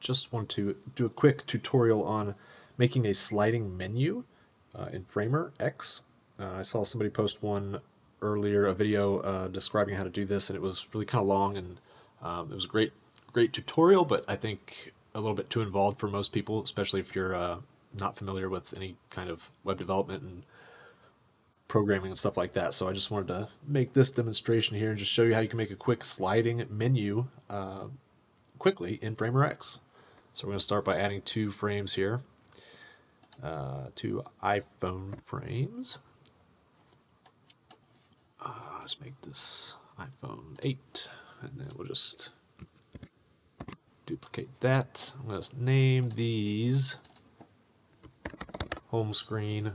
Just want to do a quick tutorial on making a sliding menu in Framer X. I saw somebody post one earlier, a video describing how to do this, and it was really kind of long, and it was a great tutorial, but I think a little bit too involved for most people, especially if you're not familiar with any kind of web development and programming and stuff like that. So I just wanted to make this demonstration here and just show you how you can make a quick sliding menu quickly in Framer X. So we're going to start by adding two frames here, two iPhone frames. Let's make this iPhone 8, and then we'll just duplicate that. I'm going to name these home screen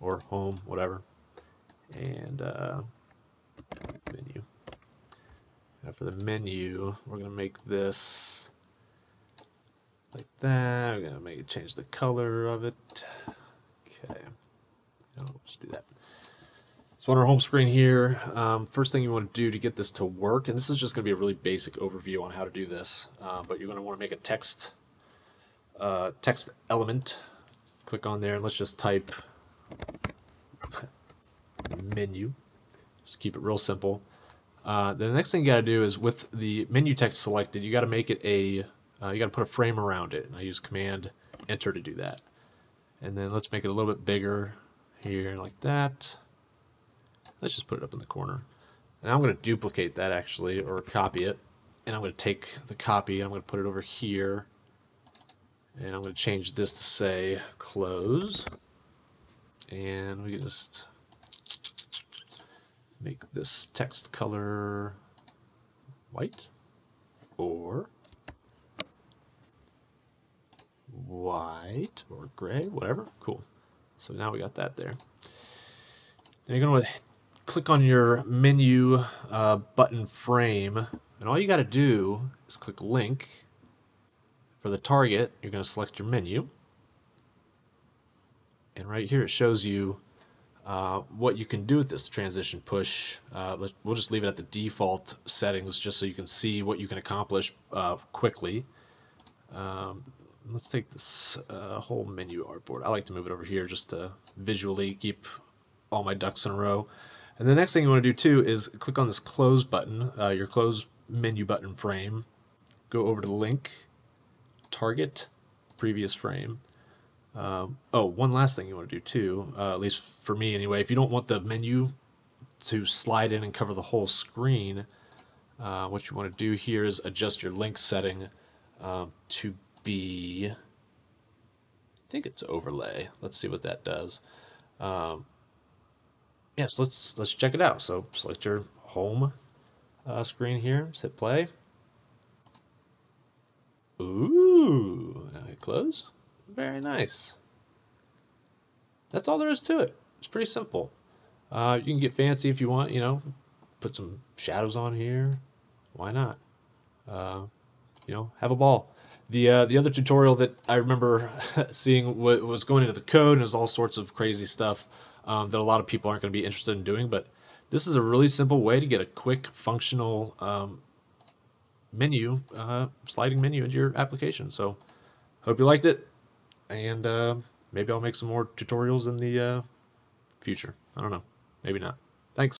or home, whatever, and menu. Now for the menu, we're going to make this like that. We're going to make it change the color of it. Okay, no, we'll just do that. So on our home screen here, first thing you want to do to get this to work, and this is just going to be a really basic overview on how to do this, but you're going to want to make a text element. Click on there and let's just type menu. Just keep it real simple. The next thing you got to do is with the menu text selected, you got to make it a, you got to put a frame around it. And I use Command Enter to do that. And then let's make it a little bit bigger here like that. Let's just put it up in the corner. And I'm going to duplicate that actually, or copy it. And I'm going to take the copy and I'm going to put it over here. And I'm going to change this to say close. And we can just make this text color white or gray, whatever. Cool. So now we got that there. Now you're going to click on your menu button frame, and all you got to do is click link. For the target, you're going to select your menu, and right here it shows you what you can do with this transition push. We'll just leave it at the default settings just so you can see what you can accomplish quickly. Let's take this whole menu artboard. I like to move it over here just to visually keep all my ducks in a row. And the next thing you want to do too is click on this close button, your close menu button frame. Go over to the link, target, previous frame. Oh, one last thing you want to do too, at least for me anyway, if you don't want the menu to slide in and cover the whole screen, what you want to do here is adjust your link setting to be, I think it's overlay. Let's see what that does. Yes, let's check it out. So select your home screen here, just hit play. Ooh, now hit close. Very nice. That's all there is to it. It's pretty simple. You can get fancy if you want, you know, put some shadows on here. Why not? You know, have a ball. The other tutorial that I remember seeing was going into the code, and it was all sorts of crazy stuff that a lot of people aren't going to be interested in doing, but this is a really simple way to get a quick functional menu, sliding menu into your application. So hope you liked it. And maybe I'll make some more tutorials in the future. I don't know. Maybe not.